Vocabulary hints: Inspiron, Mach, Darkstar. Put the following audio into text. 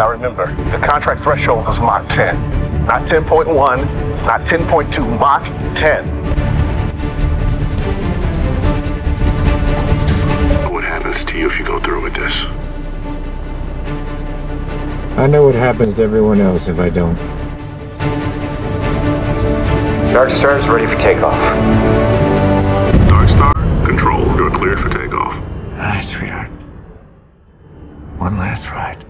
Now remember, the contract threshold is Mach 10. Not 10.1, not 10.2, Mach 10. What happens to you if you go through with this? I know what happens to everyone else if I don't. Darkstar is ready for takeoff. Darkstar, control, you're cleared for takeoff. All right, sweetheart. One last ride.